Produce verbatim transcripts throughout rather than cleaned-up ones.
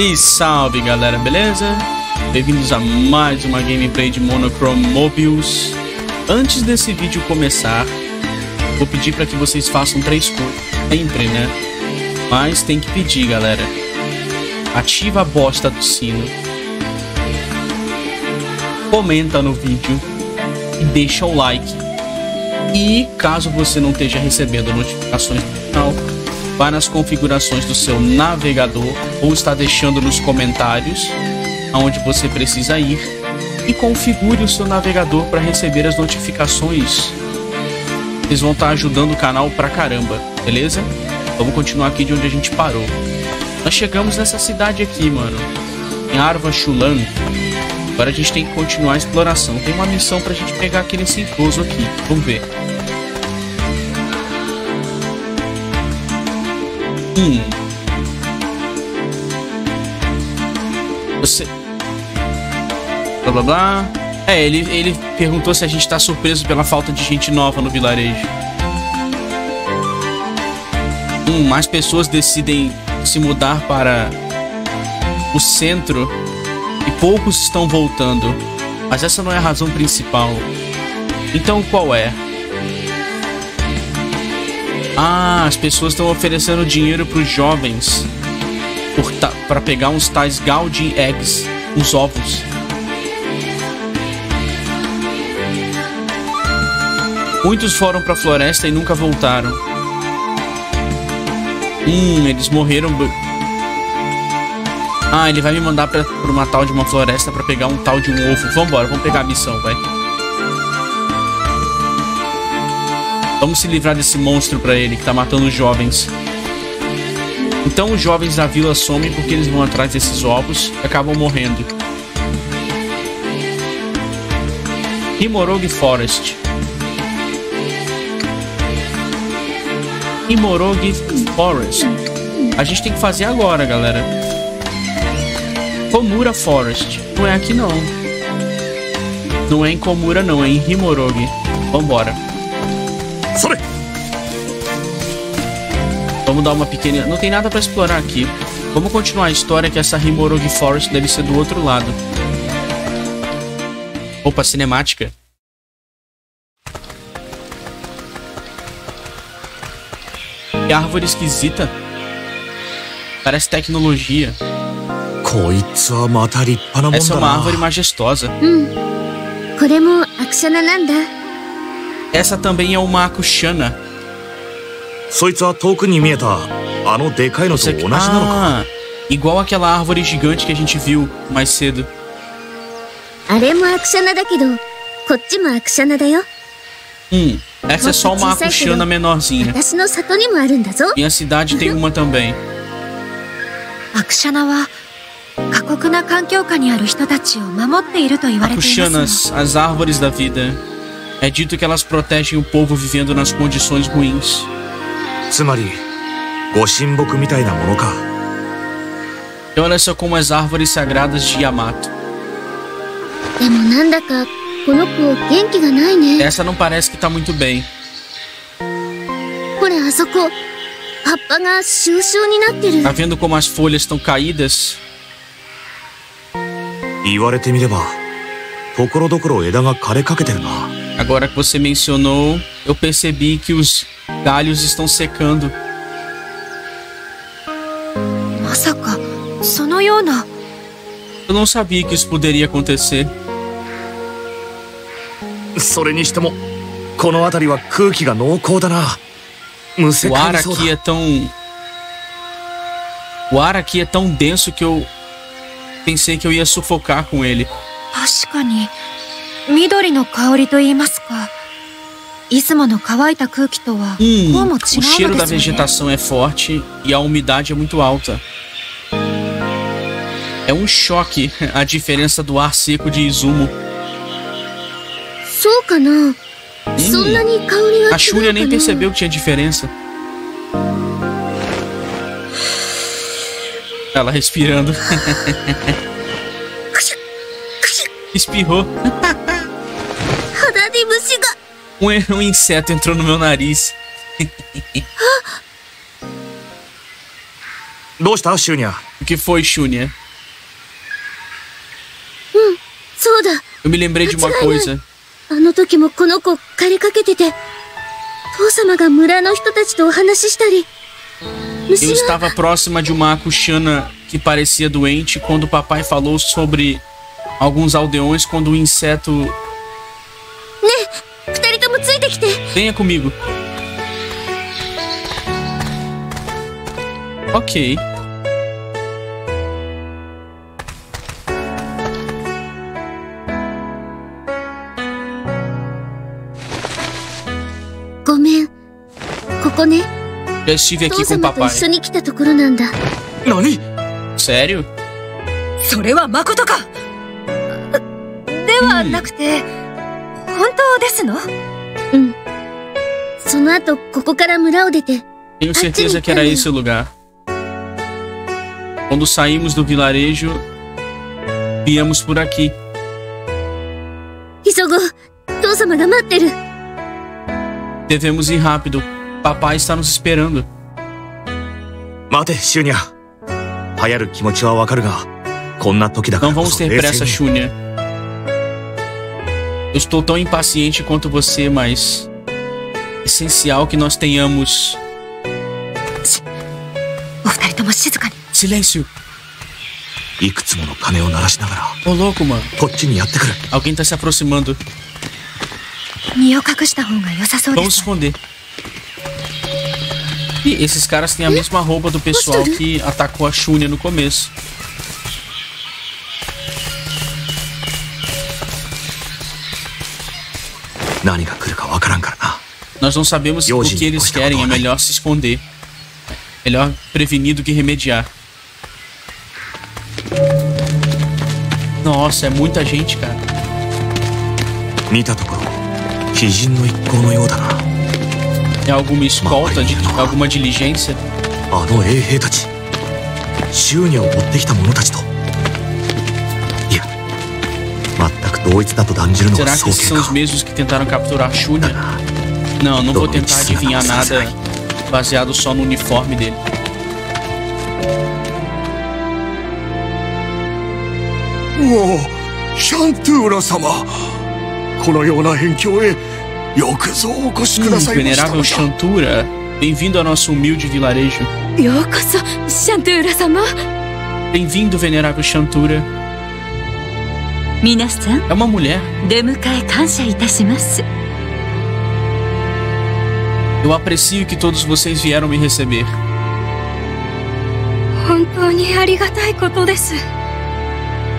E salve galera, beleza? Bem-vindos a mais uma gameplay de Monochrome Mobius. Antes desse vídeo começar, vou pedir para que vocês façam três coisas, sempre, né? Mas tem que pedir, galera. Ativa a bosta do sino, comenta no vídeo e deixa o like. E caso você não esteja recebendo notificações do canal, vai nas configurações do seu navegador ou está deixando nos comentários aonde você precisa ir e configure o seu navegador para receber as notificações. Vocês vão estar ajudando o canal pra caramba, beleza? Vamos continuar aqui de onde a gente parou. Nós chegamos nessa cidade aqui, mano, em Arva Shulan. Agora a gente tem que continuar a exploração. Tem uma missão pra gente pegar aquele incluso aqui, vamos ver. Hum. Você... Blá, blá, blá. É, ele, ele perguntou se a gente tá surpreso pela falta de gente nova no vilarejo. Hum, mais pessoas decidem se mudar para o centro e poucos estão voltando. Mas essa não é a razão principal. Então qual é? Ah, as pessoas estão oferecendo dinheiro para os jovens para pegar uns tais Gauji Eggs, uns ovos. Muitos foram para a floresta e nunca voltaram. Hum, eles morreram. Ah, ele vai me mandar para uma tal de uma floresta para pegar um tal de um ovo. Vambora, vamos pegar a missão, vai. Vamos se livrar desse monstro pra ele, que tá matando os jovens. Então os jovens da vila somem porque eles vão atrás desses ovos e acabam morrendo. Himorogi Forest. Himorogi Forest. A gente tem que fazer agora, galera. Komura Forest. Não é aqui, não. Não é em Komura, não. É em Himorogi. Vambora. Vamos dar uma pequena... Não tem nada pra explorar aqui. Vamos continuar a história, que essa Rimuru Forest deve ser do outro lado. Opa, cinemática. Que árvore esquisita. Parece tecnologia. Essa é uma árvore majestosa. Essa também é uma Akushana. Ah, igual aquela árvore gigante que a gente viu mais cedo. Hum, essa é só uma Akushana menorzinha. Minha cidade tem uma também. Akushanas, as árvores da vida. É dito que elas protegem o povo vivendo nas condições ruins. E olha só como as árvores sagradas de Yamato. Essa não parece que tá muito bem. Tá vendo como as folhas estão caídas? Agora que você mencionou, eu percebi que os galhos estão secando. Eu não sabia que isso poderia acontecer. O ar aqui é tão... O ar aqui é tão denso que eu pensei que eu ia sufocar com ele. Hum, o cheiro da vegetação é forte e a umidade é muito alta. É um choque a diferença do ar seco de Izumo. Hum, a Shunya nem percebeu que tinha diferença. Ela respirando. Espirrou. Um, um inseto entrou no meu nariz. O que foi, Shunya? Eu me lembrei de uma coisa. Eu estava próxima de uma Akushana que parecia doente quando o papai falou sobre alguns aldeões quando o inseto... Venha comigo. Ok. Já estive aqui com o papai. Sério? Hum. Tenho certeza que era esse o lugar. Quando saímos do vilarejo, viemos por aqui. Devemos ir rápido. Papai está nos esperando. Não vamos ter pressa, Shunya. Eu estou tão impaciente quanto você, mas... é essencial que nós tenhamos... Silêncio! Ô, louco, mano. Alguém está se aproximando. Vamos esconder. E esses caras têm a mesma roupa do pessoal que atacou a Shunya no começo. Nós não sabemos o que eles querem, é melhor se esconder. Melhor prevenir do que remediar. Nossa, é muita gente, cara. É alguma escolta, de, alguma diligência? Será que esses são os mesmos que tentaram capturar Shunya? Não, não vou tentar adivinhar nada baseado só no uniforme dele. Uou, Shantura-sama! Hum, venerável Shantura, bem-vindo ao nosso humilde vilarejo. Bem-vindo, venerável Shantura. É uma mulher. Eu aprecio que todos vocês vieram me receber.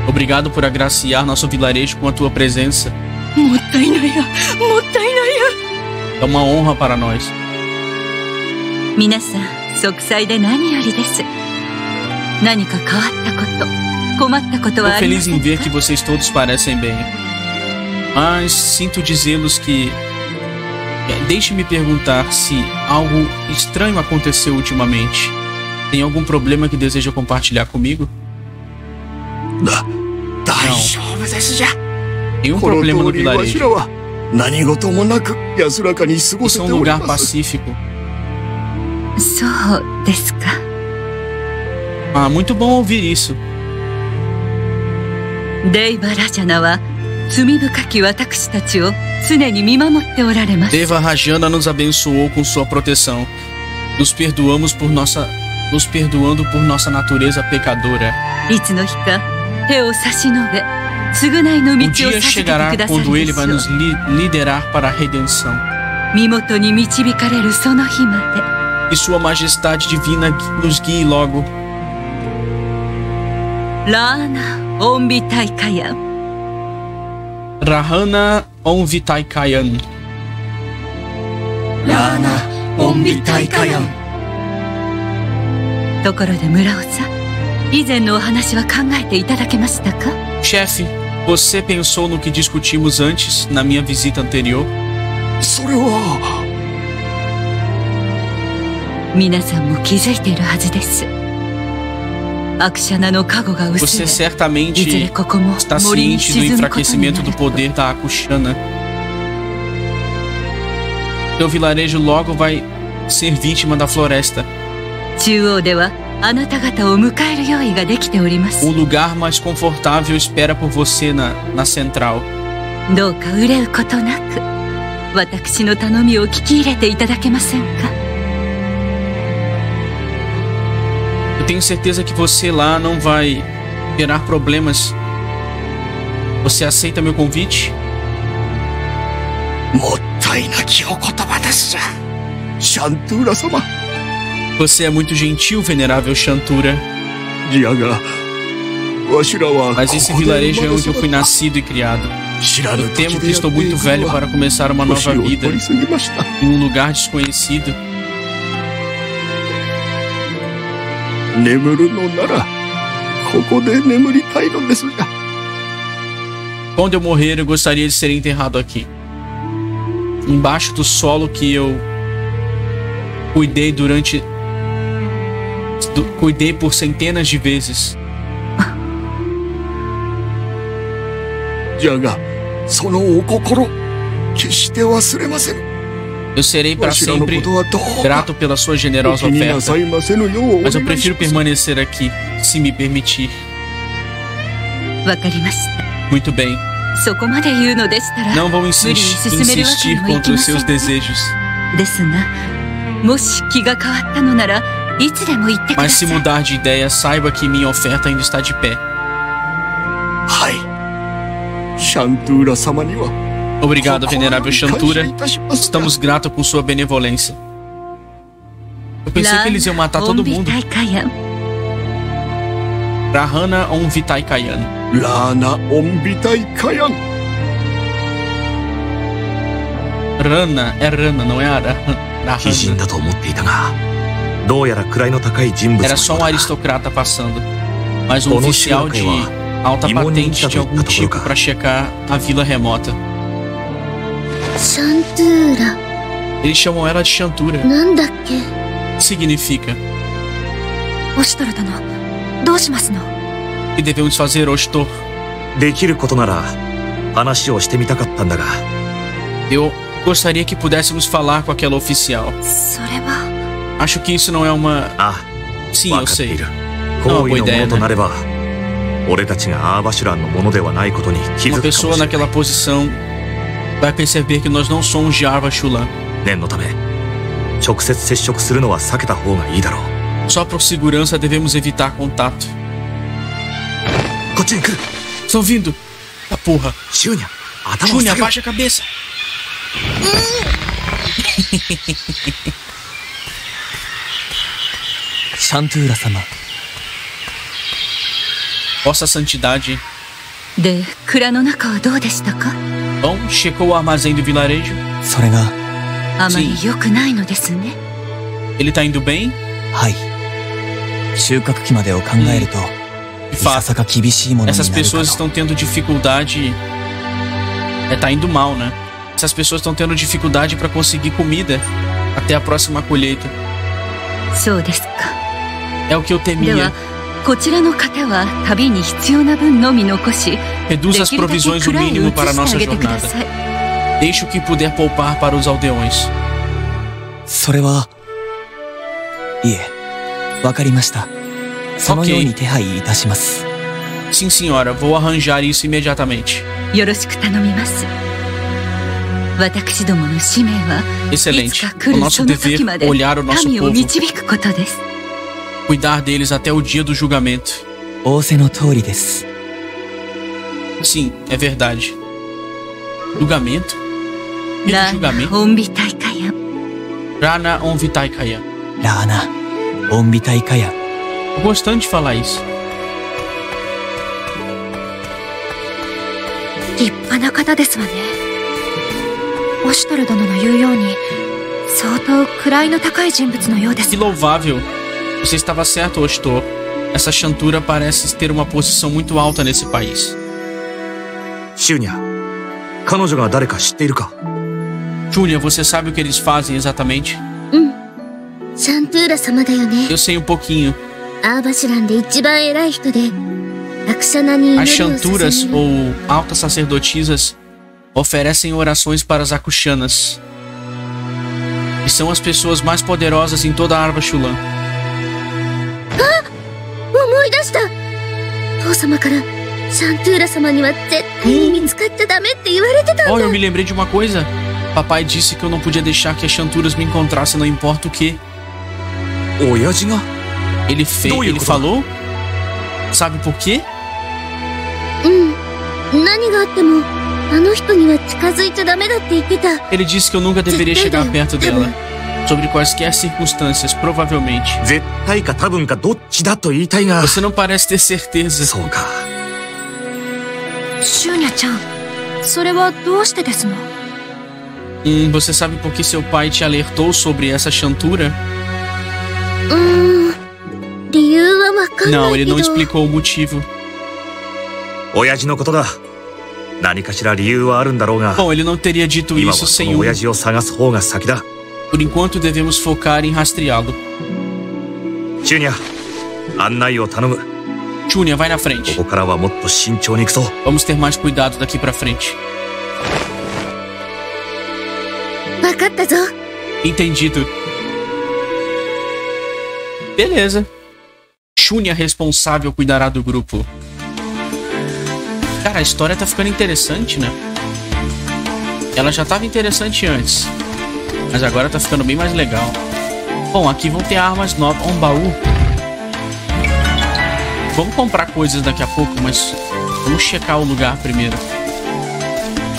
Obrigado por agraciar nosso vilarejo com a tua presença. É uma honra para nós. Estou feliz em ver que vocês todos parecem bem. Mas sinto dizê-los que... deixe-me perguntar se algo estranho aconteceu ultimamente. Tem algum problema que deseja compartilhar comigo? Não. Nenhum problema no vilarejo. Isso é um lugar pacífico. Ah, muito bom ouvir isso. Deva-Rajana nos abençoou com sua proteção. Nos perdoamos por nossa... nos perdoando por nossa natureza pecadora. O dia chegará quando ele vai nos li liderar para a redenção. E sua majestade divina nos guie logo. Rahana Onvitaikayan. Rahana Onvitaikayan. Chefe, você pensou no que discutimos antes, na minha visita anterior? Você certamente está ciente do enfraquecimento do poder da Akushana. Seu vilarejo logo vai ser vítima da floresta. O lugar mais confortável espera por você na, na central. Eu tenho certeza que você lá não vai gerar problemas. Você aceita meu convite? Você é muito gentil, venerável Shantura. Mas esse vilarejo é onde eu fui nascido e criado. Eu temo que estou muito velho para começar uma nova vida em um lugar desconhecido. Quando eu morrer, eu gostaria de ser enterrado aqui, embaixo do solo que eu cuidei durante... Du... Cuidei por centenas de vezes. Eu serei para sempre grato pela sua generosa oferta, mas eu prefiro permanecer aqui, se me permitir. Muito bem. Não vão insistir, insistir contra os seus desejos. Mas se mudar de ideia, saiba que minha oferta ainda está de pé. Obrigado, venerável Shantura. Estamos gratos por sua benevolência. Eu pensei que eles iam matar todo mundo. Rahana Onvitai Kayan. Rana Onvitai Kayan. Rana é Rana, não é Ara. Era só um aristocrata passando, mas um oficial de alta patente de algum tipo para checar a vila remota. Shantura. Eles chamam ela de Shantura. O que significa? E devemos fazer hoje, Tor? Eu gostaria que pudéssemos falar com aquela oficial. Acho que isso não é uma... Sim, eu sei. Não é uma boa ideia, né? Uma pessoa naquela posição vai perceber que nós não somos de Arva Shulan. Só por segurança devemos evitar contato. Estão vindo! A porra! Shunya, Shunya, abaixa a cabeça! Shantura-sama. Vossa Santidade. Bom, checou o armazém do vilarejo? Sim. Ele tá indo bem? Sim. De fato, essas pessoas estão tendo dificuldade. É, tá indo mal, né? Essas pessoas estão tendo dificuldade para conseguir comida até a próxima colheita. É o que eu temia. Reduza as provisões o mínimo para a nossa jornada. Deixe o que puder poupar para os aldeões. Ok. Sim, senhora. Vou arranjar isso imediatamente. Excelente. O nosso dever é olhar o nosso povo. Cuidar deles até o dia do julgamento. Sim, é verdade. Julgamento? E julgamento? Rana Onvitai Kaya. Rana Onvitai Kaya. Tô gostando de falar isso. Que louvável. Você estava certo, Oshito. Essa Shantura parece ter uma posição muito alta nesse país. Shunya, você sabe o que eles fazem exatamente? Eu sei um pouquinho. As Shanturas, ou altas sacerdotisas, oferecem orações para as Akushanas, e são as pessoas mais poderosas em toda a Arva Shulan. あっ、思い出した。父様からシャントゥーラ様には絶対に見つかっちゃダメって言われてたんだ。Oh, eu me lembrei de uma coisa. Papai disse que eu não podia deixar que as Shanturas me encontrassem, não importa o que. Ele fez, ele falou. Sabe por quê? Ele disse que eu nunca deveria chegar perto dela, sobre quaisquer circunstâncias, provavelmente. Você não parece ter certeza. Shunya-chan, hum, você sabe por que seu pai te alertou sobre essa Shantura? Não, ele não explicou o motivo. Bom, ele não teria dito isso sem um. Por enquanto, devemos focar em rastreá-lo. Shunya, vai na frente. Vamos ter mais cuidado daqui pra frente. Entendido. Beleza. Shunya responsável cuidará do grupo. Cara, a história tá ficando interessante, né? Ela já tava interessante antes, mas agora tá ficando bem mais legal. Bom, aqui vão ter armas novas, um baú. Vamos comprar coisas daqui a pouco, mas vamos checar o lugar primeiro.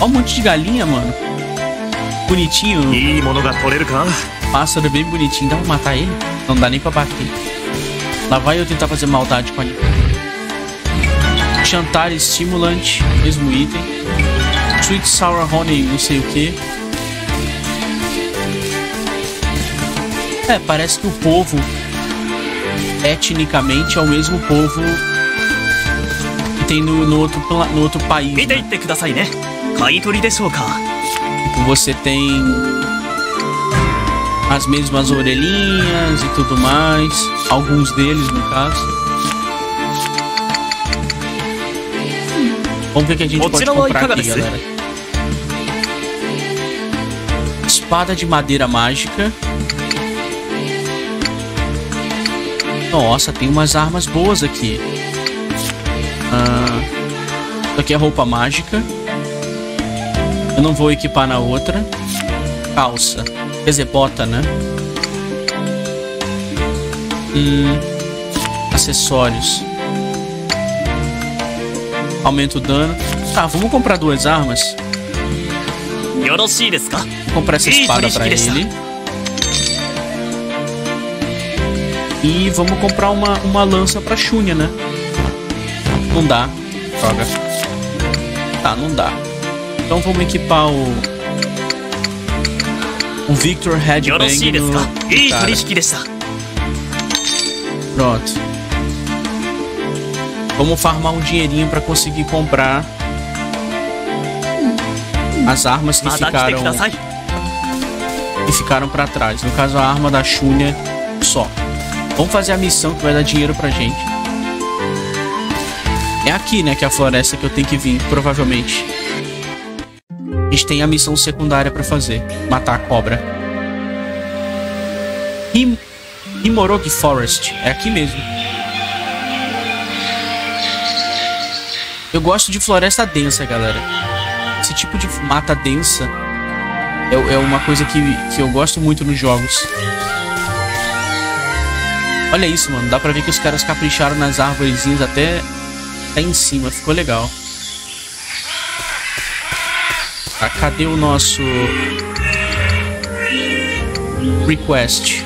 Ó, um monte de galinha, mano. Bonitinho. Pássaro bem bonitinho. Dá pra matar ele? Não dá nem pra bater. Lá vai eu tentar fazer maldade com ele. Chantar estimulante, mesmo item. Sweet Sour Honey, não sei o que. É, parece que o povo etnicamente é o mesmo povo que tem no, no, outro, no outro país, né? Você tem as mesmas orelhinhas e tudo mais. Alguns deles, no caso. Vamos ver o que a gente pode comprar aqui, galera. Espada de madeira mágica. Nossa, tem umas armas boas aqui. Ah, isso aqui é roupa mágica. Eu não vou equipar na outra. Calça. Quer dizer, bota, né? Hum, acessórios. Aumenta o dano. Tá, vamos comprar duas armas. Vou comprar essa espada pra ele. E vamos comprar uma, uma lança pra Shunya, né? Não dá. Droga. Tá, não dá. Então vamos equipar o... o Victor Headbang no... Pronto. Vamos farmar um dinheirinho pra conseguir comprar as armas que ficaram que ficaram pra trás. No caso, a arma da Shunya só. Vamos fazer a missão que vai dar dinheiro pra gente. É aqui, né, que é a floresta que eu tenho que vir, provavelmente. A gente tem a missão secundária pra fazer. Matar a cobra. Him Himorogi Forest. É aqui mesmo. Eu gosto de floresta densa, galera. Esse tipo de mata densa é, é uma coisa que, que eu gosto muito nos jogos. Olha isso, mano. Dá pra ver que os caras capricharam nas árvorezinhas até, até em cima. Ficou legal. Tá, cadê o nosso... request?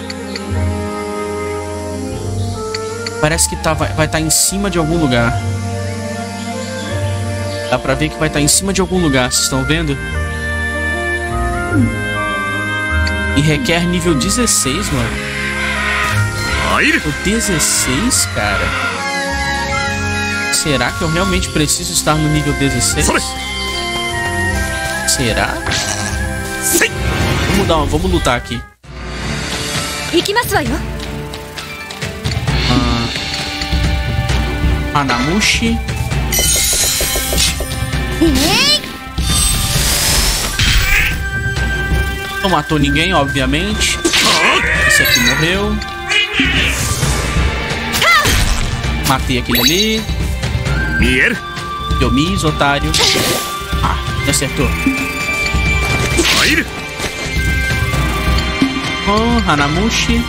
Parece que tá, vai estar tá em cima de algum lugar. Dá pra ver que vai estar em cima de algum lugar, vocês estão vendo? E requer nível dezesseis, mano. O dezesseis, cara. Será que eu realmente preciso estar no nível dezesseis? Será? Vamos dar uma, vamos lutar aqui. Ah, Anamushi. Não matou ninguém, obviamente. Esse aqui morreu. Matei aquele ali. Mier. Deu mis, otário. Ah, já acertou. Oh, Anamushi.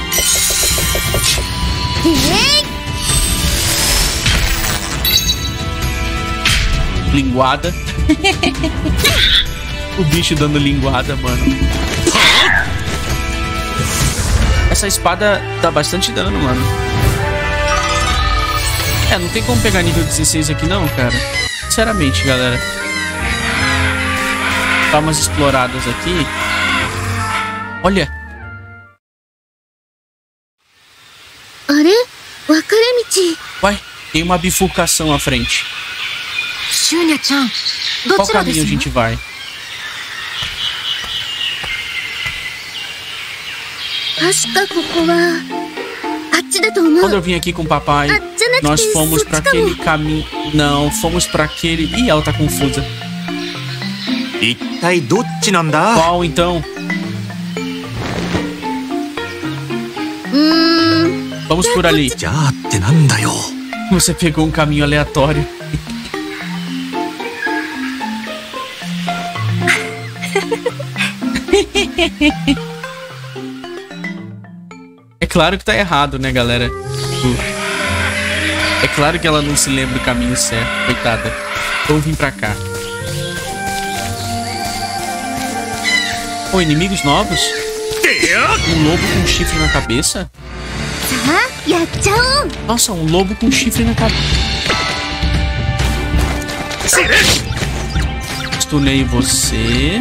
Linguada. O bicho dando linguada, mano. Essa espada dá bastante dano, mano. É, não tem como pegar nível dezesseis aqui não, cara. Sinceramente, galera. Dá umas exploradas aqui. Olha. Vai, tem uma bifurcação à frente. Qual caminho a gente vai? Quando eu vim aqui com o papai, nós fomos pra aquele caminho. Não, fomos pra aquele. Ih, ela tá confusa. Qual então? Vamos por ali. Você pegou um caminho aleatório. É claro que tá errado, né, galera? É claro que ela não se lembra do caminho certo, coitada. Então vim pra cá. Oh, inimigos novos? Um lobo com um chifre na cabeça? Nossa, um lobo com um chifre na cabeça. Stunei você.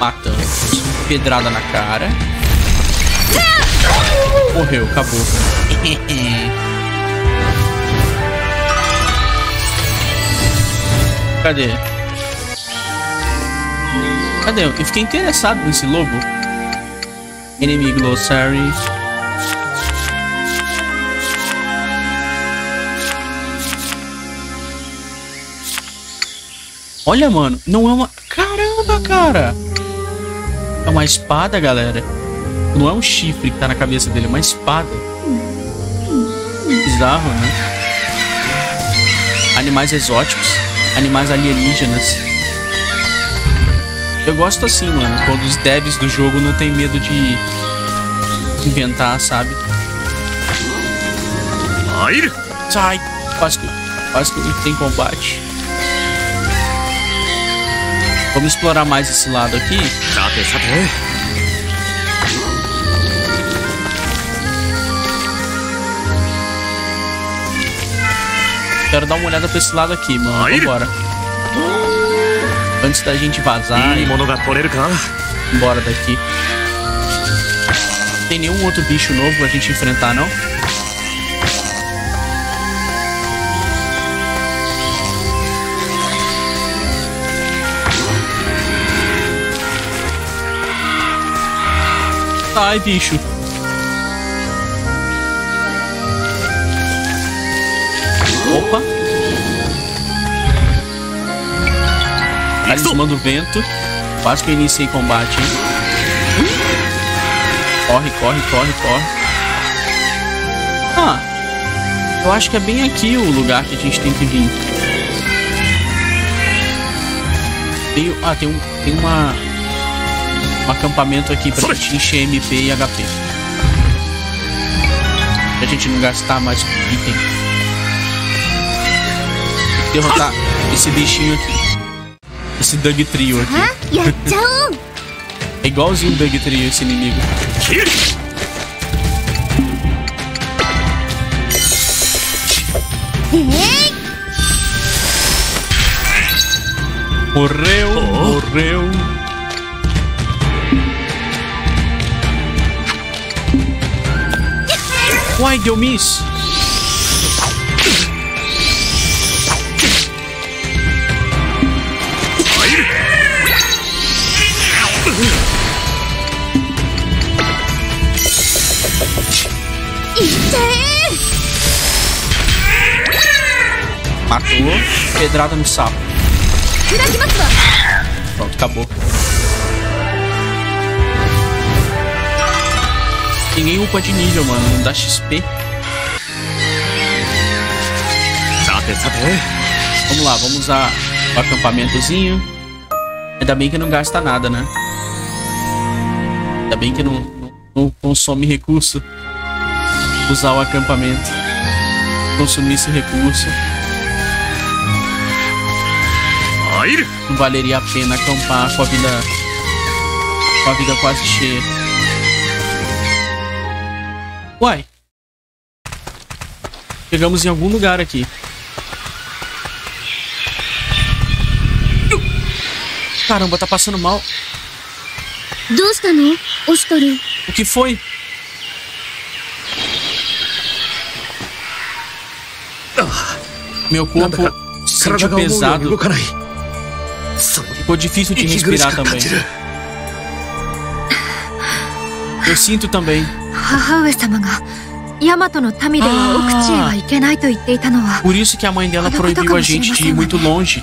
Matamos. Pedrada na cara. Morreu, acabou. Cadê? Cadê? Eu fiquei interessado nesse lobo. Inimigo Glossary. Olha, mano, não é uma... Caramba, cara! É uma espada, galera. Não é um chifre que tá na cabeça dele, é uma espada. Bizarro, né? Animais exóticos. Animais alienígenas. Eu gosto assim, mano. Quando os devs do jogo não tem medo de inventar, sabe? Sai! Quase que, quase que tem combate. Vamos explorar mais esse lado aqui. Quero dar uma olhada pra esse lado aqui, mano. Vambora. Antes da gente vazar e... Bora daqui. Não tem nenhum outro bicho novo pra gente enfrentar, não? Ai, bicho. Opa. Talismã do vento. Quase que eu iniciei combate, hein? Corre, corre, corre, corre. Ah, eu acho que é bem aqui o lugar que a gente tem que vir. Tem, ah, tem, um, tem uma... Um acampamento aqui pra gente encher M P e H P. Pra gente não gastar mais item. Derrotar esse bichinho aqui. Esse Dug Trio aqui. É igualzinho o Dug Trio, esse inimigo. Morreu, morreu. Uai, deu miss. Matou. Pedrada no sapo. Pronto, acabou. ninguém upa de nível, mano. Não dá X P. Vamos lá, vamos usar o acampamentozinho. Ainda bem que não gasta nada, né? Ainda bem que não, não, não consome recurso. Usar o acampamento. Consumir esse recurso. Não valeria a pena acampar com a vida, com a vida quase cheia. Uai. Chegamos em algum lugar aqui. Caramba, tá passando mal. O que foi? Meu corpo se sentiu pesado. Ficou difícil de respirar também. Eu sinto também. Ah, por isso que a mãe dela proibiu a gente de ir muito longe.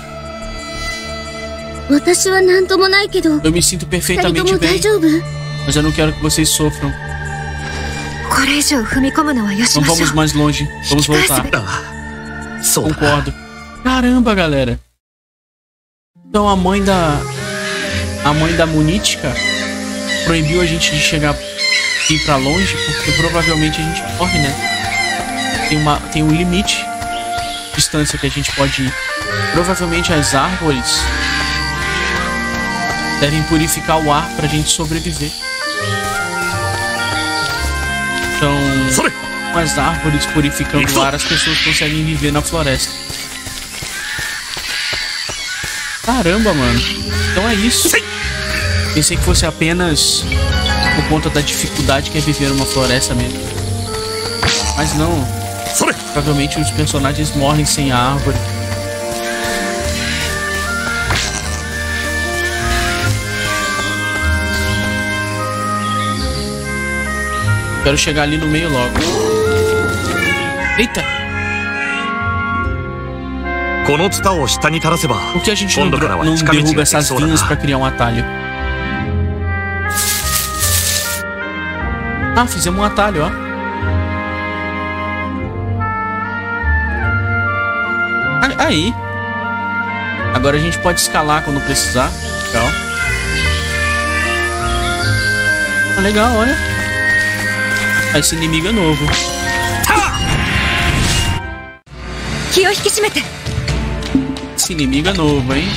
Eu me sinto perfeitamente bem, mas eu não quero que vocês sofram. Não vamos mais longe, vamos voltar. Concordo. Caramba, galera. Então a mãe da... A mãe da Munitica proibiu a gente de chegar e ir pra longe, porque provavelmente a gente morre, né? Tem, uma, tem um limite de distância que a gente pode ir. Provavelmente as árvores devem purificar o ar pra gente sobreviver. Então, com as árvores purificando o ar, as pessoas conseguem viver na floresta. Caramba, mano. Então é isso. Pensei que fosse apenas por conta da dificuldade que é viver numa floresta mesmo. Mas não. Provavelmente os personagens morrem sem a árvore. Quero chegar ali no meio logo. Eita! Por que a gente não, não derruba essas vinhas pra criar um atalho? Ah, fizemos um atalho, ó. Aí. Agora a gente pode escalar quando precisar. Legal. Ah, legal, olha. Esse inimigo é novo. Esse inimigo é novo, hein?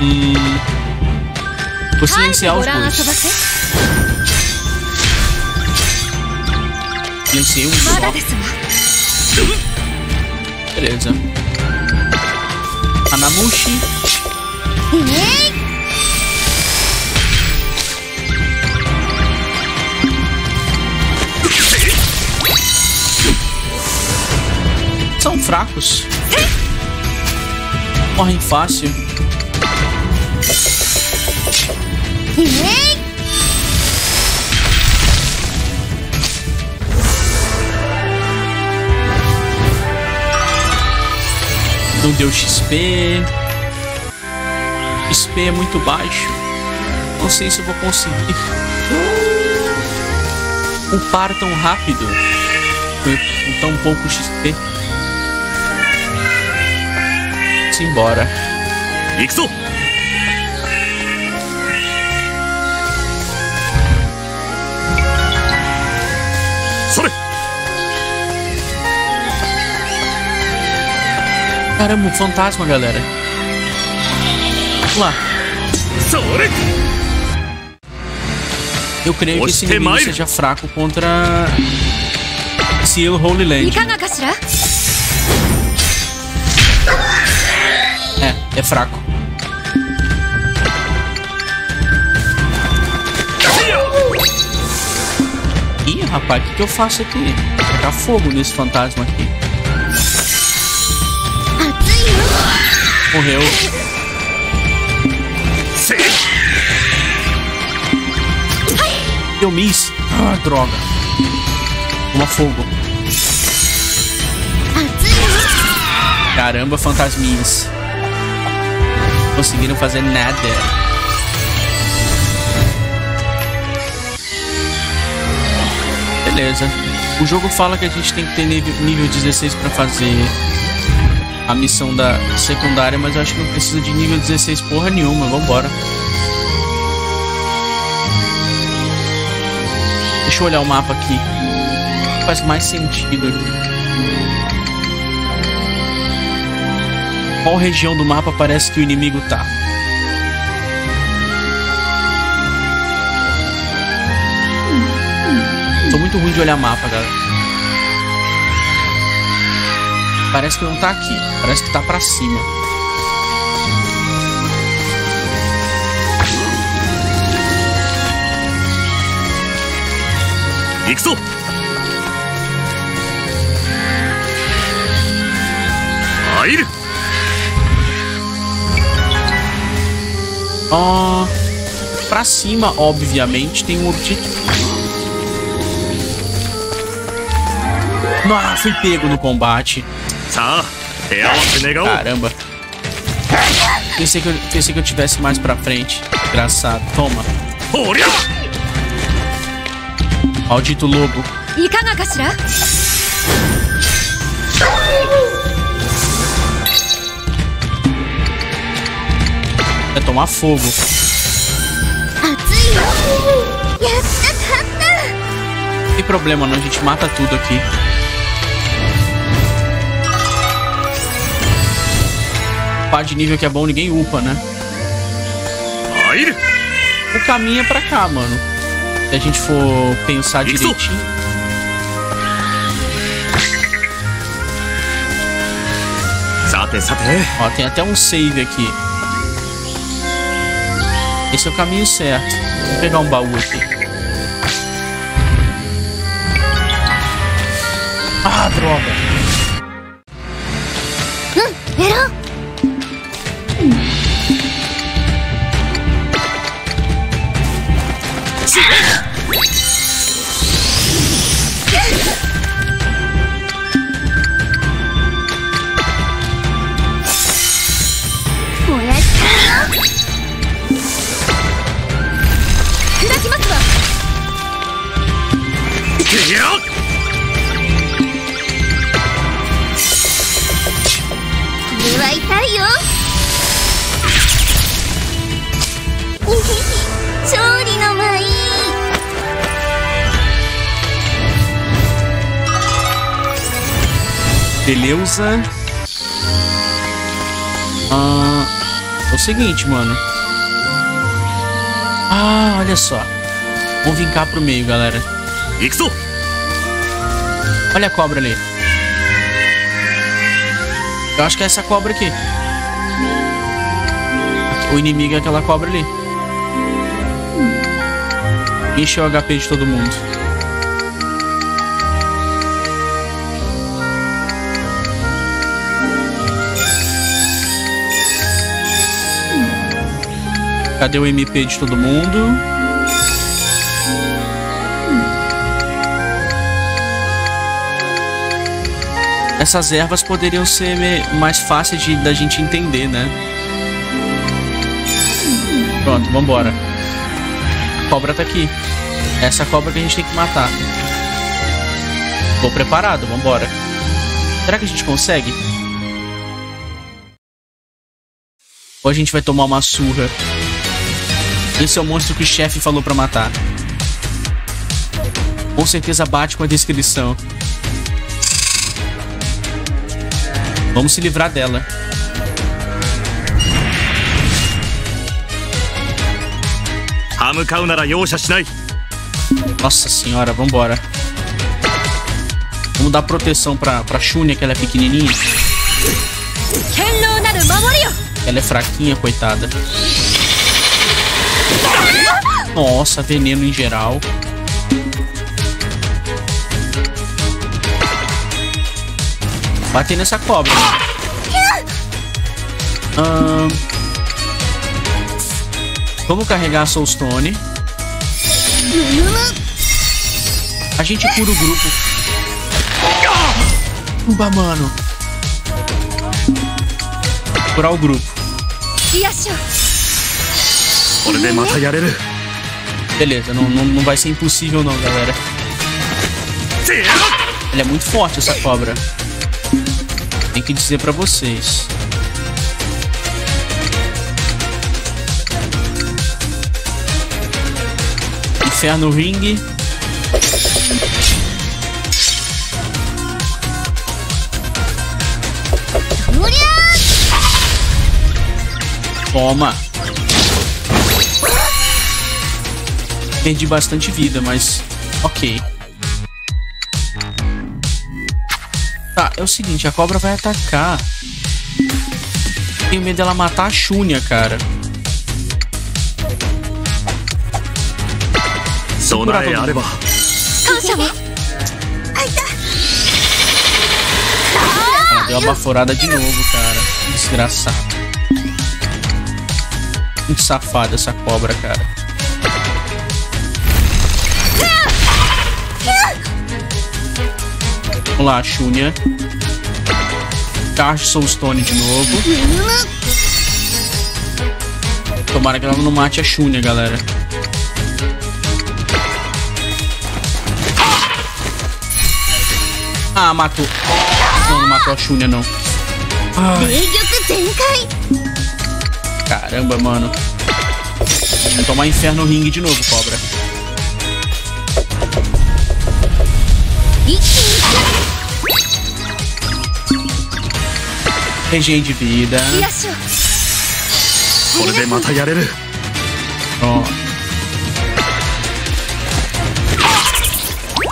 Hum. Vou silenciar os dois. Silenciei um só. Beleza. Anamushi. São fracos. Morrem fácil. Não deu X P. X P é muito baixo. Não sei se eu vou conseguir upar tão rápido com tão pouco X P. Embora. Ixu. Caramba, um fantasma, galera. Vamos lá. Eu creio que esse inimigo seja fraco contra Seal Holy Land. É fraco. Ih, rapaz, o que, que eu faço aqui? Tacar fogo nesse fantasma aqui. Morreu. Eu miss. Ah, droga. Toma fogo. Caramba, fantasminhas. conseguiram fazer nada. Beleza. O jogo fala que a gente tem que ter nível dezesseis para fazer a missão da secundária, mas eu acho que não precisa de nível dezesseis porra nenhuma. Vambora. Deixa eu olhar o mapa aqui. Faz mais sentido aqui. Qual região do mapa parece que o inimigo tá? Tô muito ruim de olhar mapa, galera. Parece que não tá aqui. Parece que tá pra cima. Ixu! Aí! Ah, pra cima, obviamente, tem um objetivo. Nossa, fui pego no combate. Caramba. Pensei que eu, pensei que eu tivesse mais pra frente. Engraçado. Toma. Maldito lobo. É tomar fogo. Não tem problema não, a gente mata tudo aqui. Pá de nível que é bom, ninguém upa, né? O caminho é pra cá, mano. Se a gente for pensar direitinho. Ó, tem até um save aqui. Esse é o caminho certo. Vou pegar um baú aqui. Ah, droga. Beleza. Ah, é o seguinte, mano. Ah, olha só. Vou vir cá pro meio, galera. Olha a cobra ali. Eu acho que é essa cobra aqui. O inimigo é aquela cobra ali. Encheu o H P de todo mundo. Cadê o M P de todo mundo? Essas ervas poderiam ser mais fáceis de, da gente entender, né? Pronto, vambora. A cobra tá aqui. Essa é a cobra que a gente tem que matar. Tô preparado, vambora. Será que a gente consegue? Ou a gente vai tomar uma surra? Esse é o monstro que o chefe falou pra matar. Com certeza bate com a descrição. Vamos se livrar dela. Nossa senhora, vambora. Vamos dar proteção pra, pra Shunya, que ela é pequenininha. Ela é fraquinha, coitada. Nossa, veneno em geral. Bater nessa cobra. Hum. Vamos carregar a Soulstone. A gente cura o grupo. Uba, mano. Curar o grupo. Beleza, não, não, não vai ser impossível não, galera. Ela é muito forte, essa cobra. Tem que dizer pra vocês. Inferno Ring. Toma. Perdi bastante vida, mas ok. Tá, é o seguinte, a cobra vai atacar. Tenho medo dela matar a Shunya, cara. Vou curar todo mundo. Ela deu a baforada de novo, cara. Desgraçado. Muito safada essa cobra, cara. Vamos lá, Shunya. Carge Soulstone de novo. Tomara que ela não mate a Shunya, galera. Ah, matou. Não, não matou a Shunya, não. Ai. Caramba, mano. Vou tomar Inferno Ring de novo, cobra. Regenei de vida. Pronto.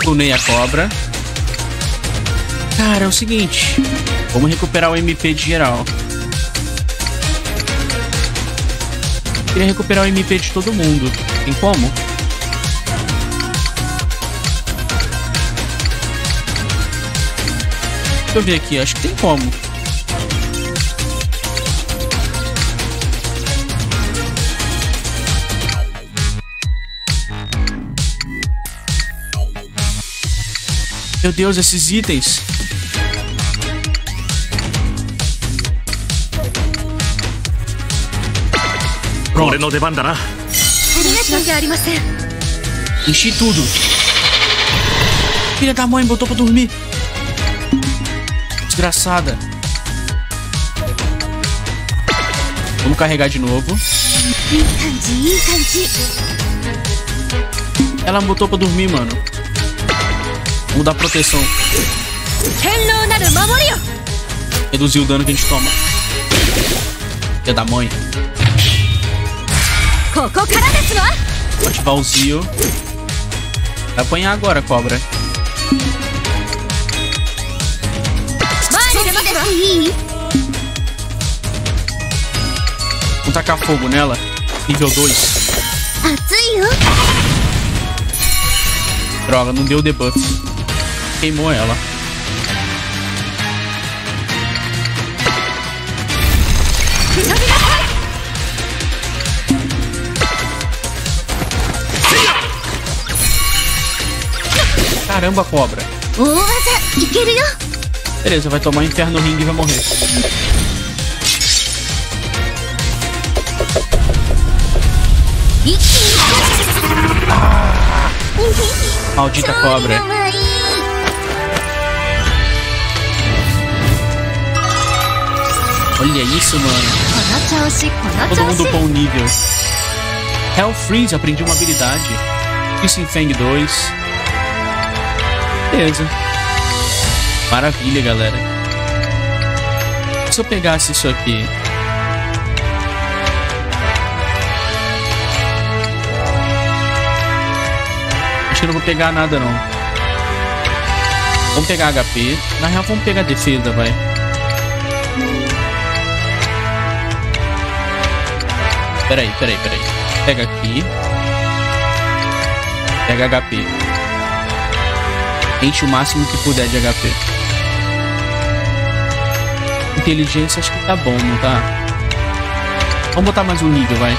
Tunei a cobra. Cara, é o seguinte. Vamos recuperar o M P de geral. Queria recuperar o M P de todo mundo. Tem como? Deixa eu ver aqui, acho que tem como. Meu Deus, esses itens. Enchi tudo. Filha da mãe, botou pra dormir. Desgraçada. Vamos carregar de novo. Ela botou pra dormir, mano. Vamos dar proteção. Reduzir o dano que a gente toma. Filha da mãe. Vou ativar o Zio. Vai apanhar agora, cobra. Vou tacar fogo nela. Nível dois. Droga, não deu debuff. Queimou ela. Caramba, cobra. Beleza, vai tomar Inferno Ring e vai morrer. Ah, maldita cobra. Olha isso, mano. Todo mundo com um nível. Hell Freeze, aprendi uma habilidade. Isso em Fang dois. Beleza. Maravilha, galera. Se eu pegasse isso aqui. Acho que eu não vou pegar nada, não. Vamos pegar H P. Na real, vamos pegar defesa, vai. Peraí, peraí, peraí. Pega aqui. Pega H P. Enche o máximo que puder de H P. Inteligência acho que tá bom, não tá? Vamos botar mais um nível, vai.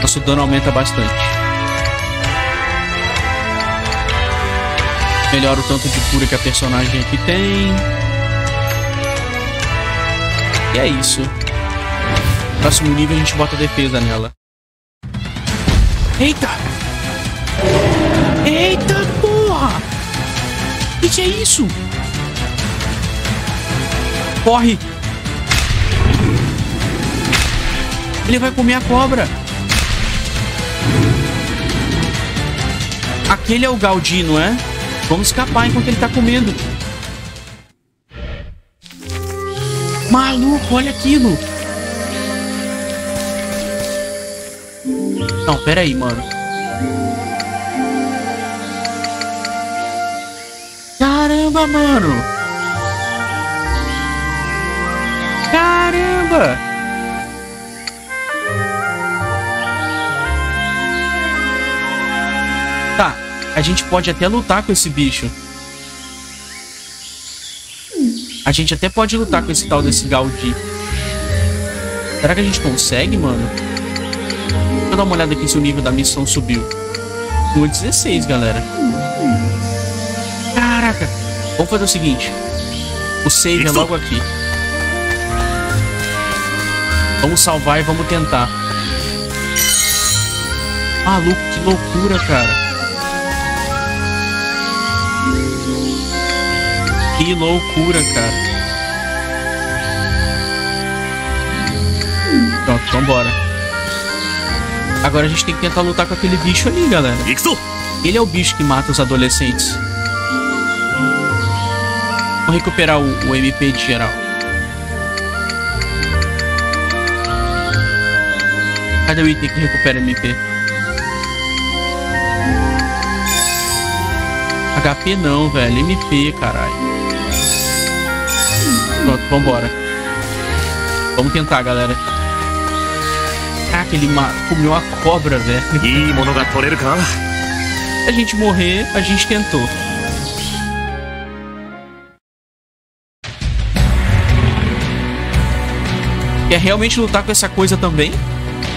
Nosso dano aumenta bastante. Melhora o tanto de cura que a personagem aqui tem. E é isso. Próximo nível a gente bota defesa nela. Eita! Eita porra! O que é isso? Corre! Ele vai comer a cobra! Aquele é o Gauji, não é? Vamos escapar enquanto ele tá comendo. Maluco, olha aquilo! Não, pera aí, mano. Caramba, mano! Caramba! Tá, a gente pode até lutar com esse bicho. A gente até pode lutar com esse tal desse Gauji. Será que a gente consegue, mano? Deixa eu dar uma olhada aqui se o nível da missão subiu. dezesseis, galera. Caraca. Vamos fazer o seguinte. O save é logo aqui. Vamos salvar e vamos tentar. Maluco, que loucura, cara. Que loucura, cara. Pronto, vambora. Agora a gente tem que tentar lutar com aquele bicho ali, galera. Ele é o bicho que mata os adolescentes. Vamos recuperar o, o M P de geral. Cadê o item que recupera M P? H P não, velho. M P, caralho. Pronto, vambora. Vamos tentar, galera. Caraca, ele comeu a cobra, velho. Se a gente morrer, a gente tentou. Quer realmente lutar com essa coisa também?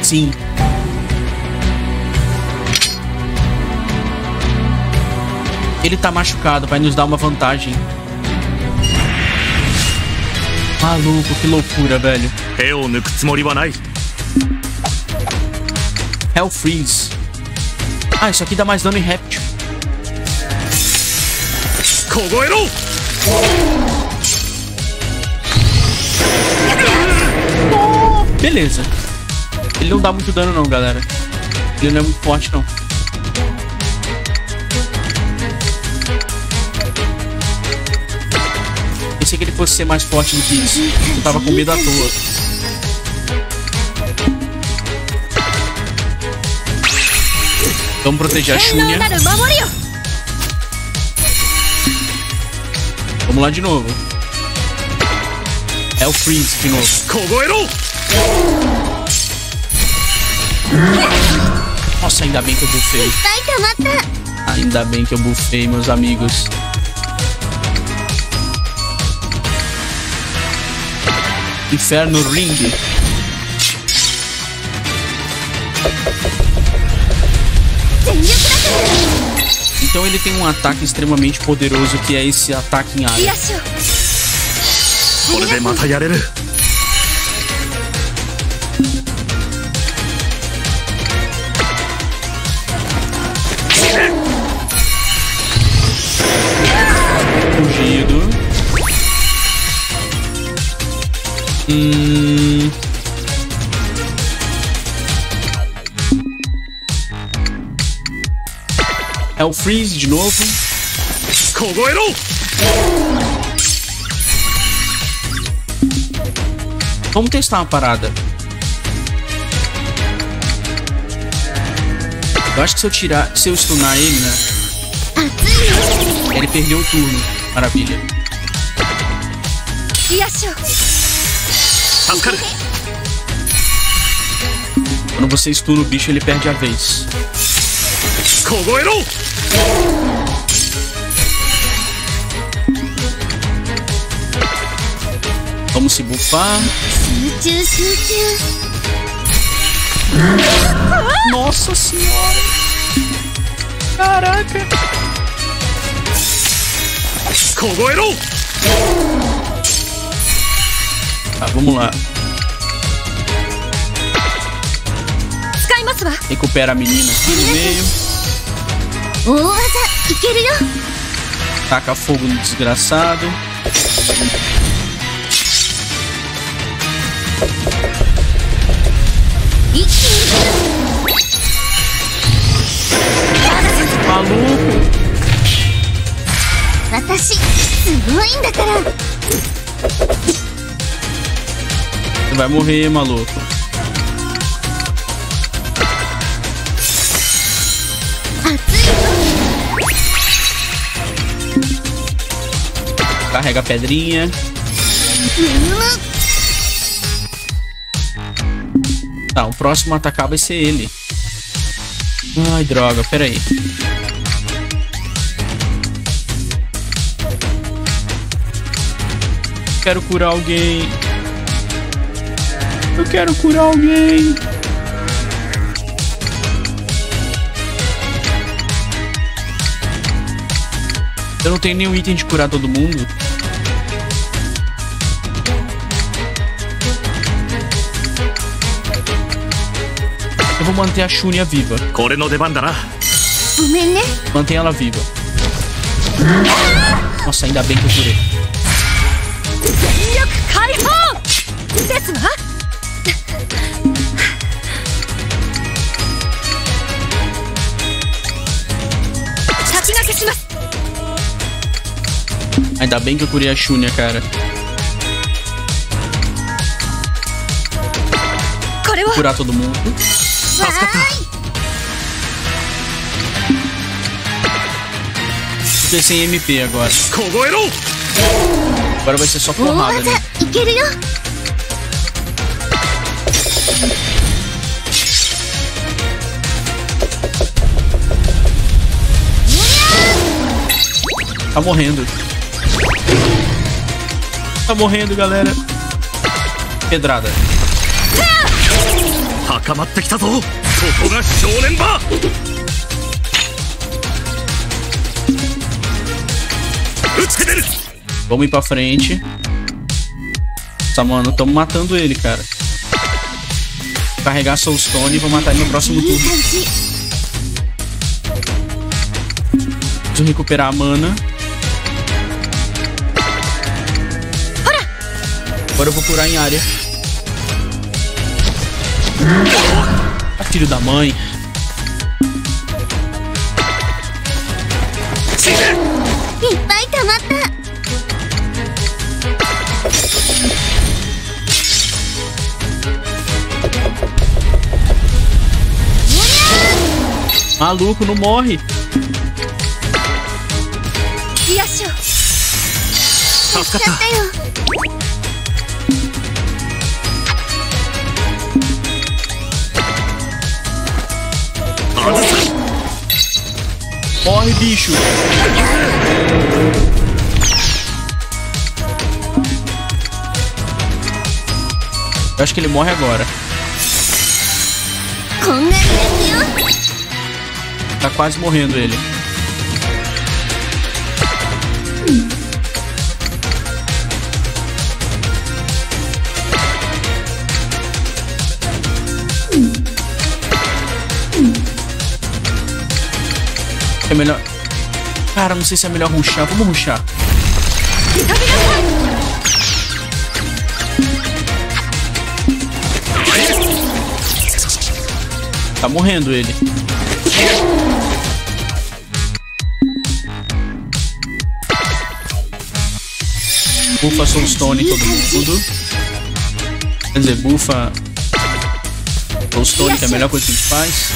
Sim. Ele tá machucado, vai nos dar uma vantagem. Maluco, que loucura, velho. Hell Freeze. Ah, isso aqui dá mais dano em réptil. Oh, beleza. Ele não dá muito dano não, galera. Ele não é muito forte não. Pensei que ele fosse ser mais forte do que isso. Eu tava com medo à toa. Vamos proteger a Shunya. Vamos lá de novo. É o Freeze de novo. Nossa, ainda bem que eu bufei. Ainda bem que eu bufei, meus amigos. Inferno Ring. Então ele tem um ataque extremamente poderoso que é esse ataque em área. Fugido. Hum... É o Freeze de novo. Vamos testar uma parada. Eu acho que se eu tirar, se eu stunar ele, né? Ele perdeu o turno. Maravilha. Quando você estuna o bicho, ele perde a vez. Vamos se bufar. Nossa senhora. Caraca. Tá, vamos lá. Recupera a menina aqui no meio. Taca fogo no desgraçado. Maluco. Você vai morrer, maluco. Carrega a pedrinha. Tá, o próximo a atacar vai ser ele. Ai, droga, peraí. Quero curar alguém. Eu quero curar alguém. Eu não tenho nenhum item de curar todo mundo. Eu vou manter a Shunya viva. Mantenha ela viva. Nossa, ainda bem que eu curei. Ainda bem que eu curei a Shunya, cara. Vou curar todo mundo. Fiquei sem M P agora. Agora vai ser só porrada, né? Tá morrendo. Tá morrendo, galera. Pedrada. Vamos ir pra frente. Nossa, mano, estamos matando ele, cara. Carregar Soulstone e vou matar ele no próximo turno. Preciso recuperar a mana. Agora eu vou curar em área. Ah, filho da mãe. Maluco, não morre. Morre, bicho. Eu acho que ele morre agora. Tá quase morrendo ele. É melhor... Cara, não sei se é melhor rushar. Vamos rushar. Tá morrendo ele. Bufa Soulstone em todo mundo. Quer dizer, bufa Soulstone, que é a melhor coisa que a gente faz.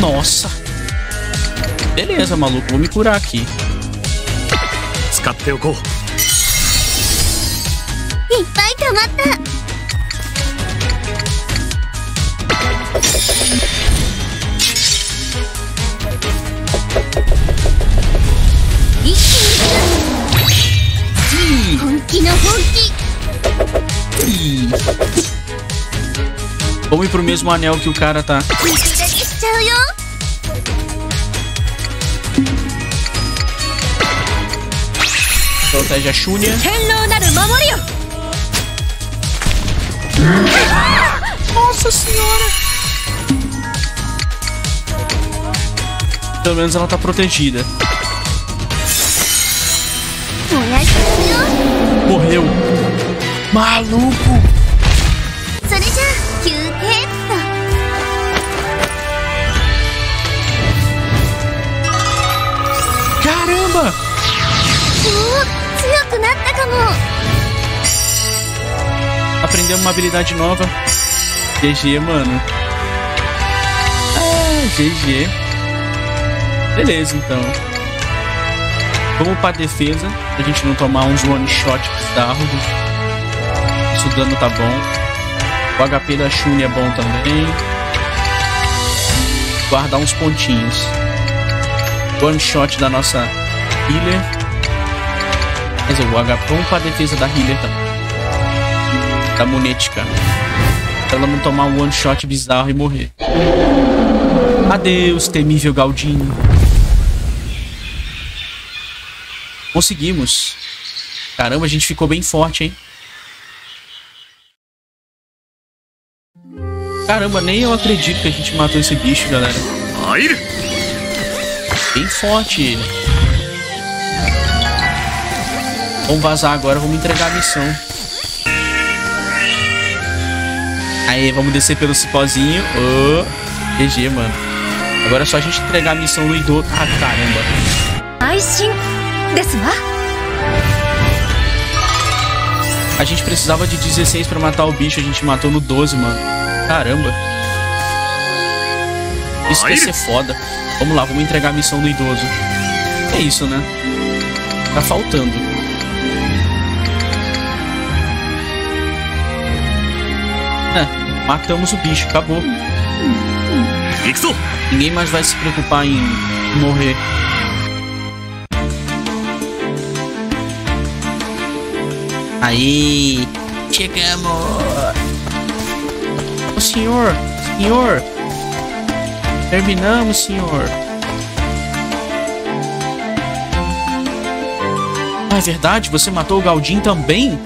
Nossa. Beleza, maluco. Vou me curar aqui. Vamos ir pro mesmo anel que o cara tá. Protege a Shunya. Nossa senhora! Pelo menos ela tá protegida. Morreu. Maluco! Caramba! Aprendeu uma habilidade nova. G G, mano. Ah, G G. Beleza, então. Vamos pra defesa. Pra gente não tomar uns one shot bizarros. Isso dano tá bom. O H P da Shunya é bom também. Guardar uns pontinhos. One shot da nossa healer. Quer dizer, o H P. Vamos pra defesa da healer também. Da Munitica. Pra ela não tomar um one shot bizarro e morrer. Adeus, temível Gauji. Conseguimos. Caramba, a gente ficou bem forte, hein? Caramba, nem eu acredito que a gente matou esse bicho, galera. Bem forte ele. Vamos vazar agora, vamos entregar a missão. Aí, vamos descer pelo cipózinho. Oh, G G, mano. Agora é só a gente entregar a missão no Ido. Ah, caramba. A gente precisava de dezesseis pra matar o bicho. A gente matou no doze, mano. Caramba. Isso vai ser foda. Vamos lá, vamos entregar a missão do idoso. É isso, né? Tá faltando. Matamos o bicho, acabou. Ninguém mais vai se preocupar em morrer. Aí, chegamos. O senhor, senhor, terminamos, senhor. Ah, é verdade, você matou o Gaudim também?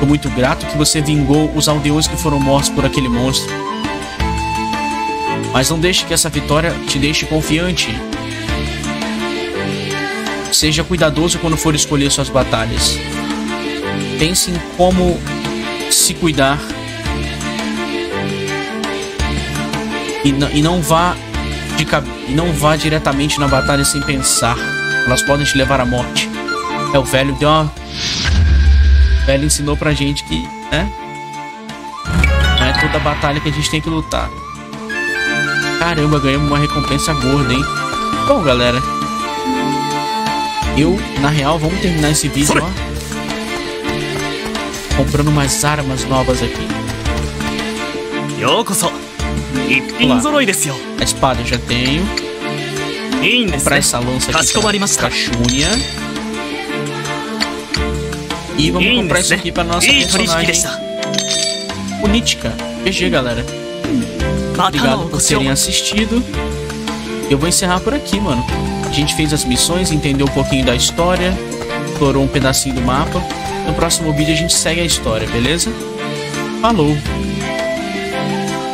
Tô muito grato que você vingou os aldeões que foram mortos por aquele monstro. Mas não deixe que essa vitória te deixe confiante. Seja cuidadoso quando for escolher suas batalhas. Pense em como se cuidar. E não, e não vá de, e não vá diretamente na batalha sem pensar. Elas podem te levar à morte. É o velho deu uma... Ela ensinou pra gente que, né? Não é toda batalha que a gente tem que lutar. Caramba, ganhamos uma recompensa gorda, hein? Bom, galera, eu, na real, vamos terminar esse vídeo, ó, comprando umas armas novas aqui. A espada eu já tenho. Vou comprar essa lança aqui pra Shunya. E vamos comprar isso aqui pra nossa personagem Munitica. G G, galera. Obrigado por terem assistido. Eu vou encerrar por aqui, mano. A gente fez as missões, entendeu um pouquinho da história, explorou um pedacinho do mapa. No próximo vídeo a gente segue a história, beleza? Falou!